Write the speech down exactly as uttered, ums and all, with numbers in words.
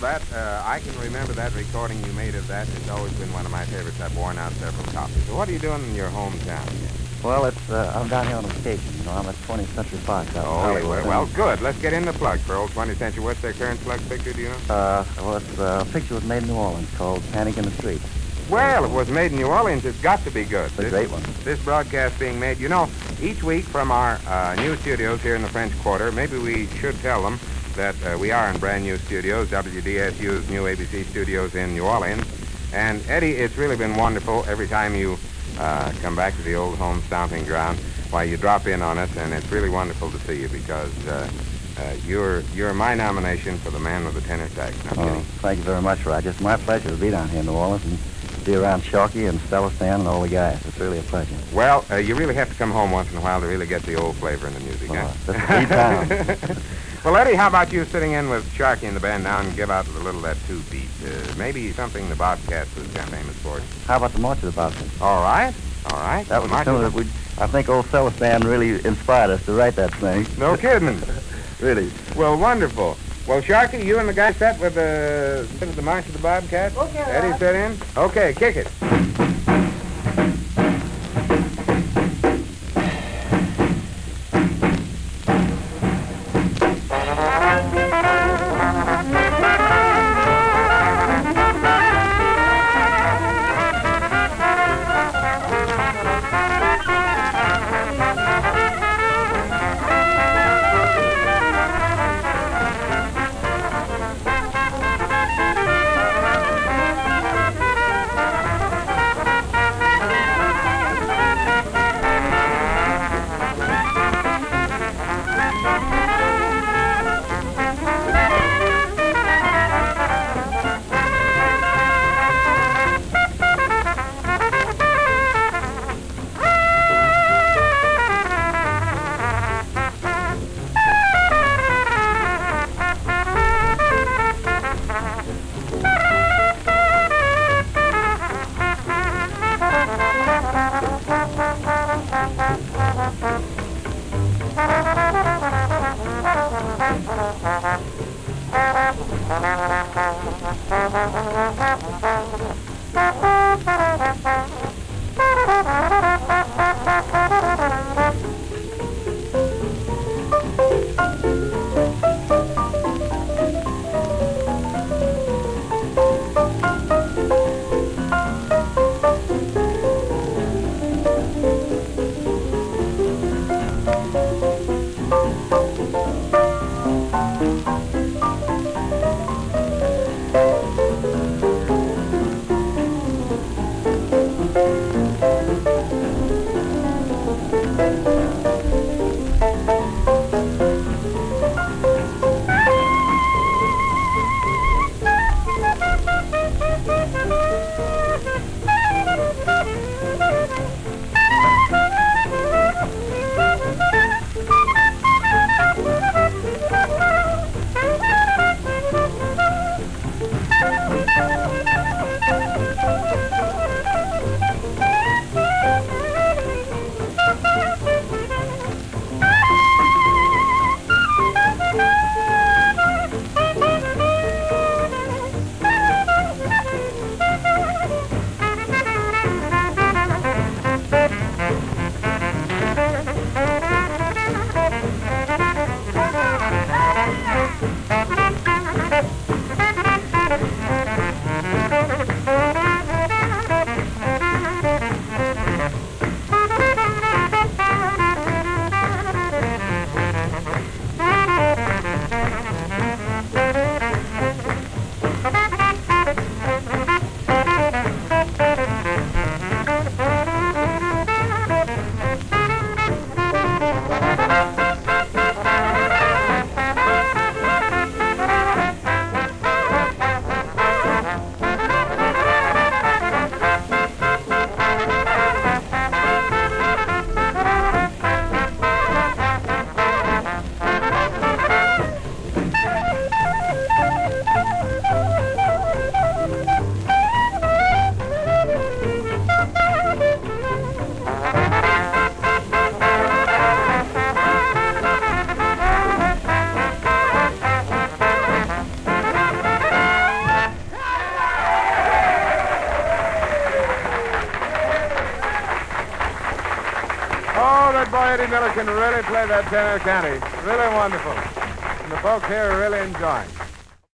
That, uh, I can remember that recording you made of that. It's always been one of my favorites. I've worn out several copies. So what are you doing in your hometown here? Well, it's, uh, I'm down here on the station, you know. I'm at twentieth century fox. Out oh, Hollywood. Well, good. Let's get in the plug for old twentieth century. What's their current plug picture, do you know? Uh, well, it's uh, a picture was made in New Orleans called Panic in the Streets. Well, if it was made in New Orleans, it's got to be good. It's a great one. This broadcast being made, you know, each week from our uh, new studios here in the French Quarter, maybe we should tell them that uh, we are in brand new studios, W D S U's new A B C studios in New Orleans. And Eddie, it's really been wonderful every time you uh, come back to the old home stomping ground. Why, you drop in on us, and it's really wonderful to see you because uh, uh, you're you're my nomination for the man with the tenor sax. No oh, kidding. Thank you very much, Roger. It's my pleasure to be down here in New Orleans and be around Sharkey and Stella Stan and all the guys. It's really a pleasure. Well, uh, you really have to come home once in a while to really get the old flavor in the music. Oh, eh? That's a big time. Well, Eddie, how about you sitting in with Sharkey and the band now and give out a little of that two-beat? Uh, maybe something the Bobcats was kind of famous for. How about the March of the Bobcats? All right, all right. That was something that we, I think old Celestin really inspired us to write that thing. No kidding. Really. Well, wonderful. Well, Sharkey, you and the guy sat with the, with the March of the Bobcats? Okay, Eddie Rob. Set in? Okay, kick it. Thank you. good boy Eddie Miller can really play that tenor, can't he? Really wonderful. And the folks here are really enjoying.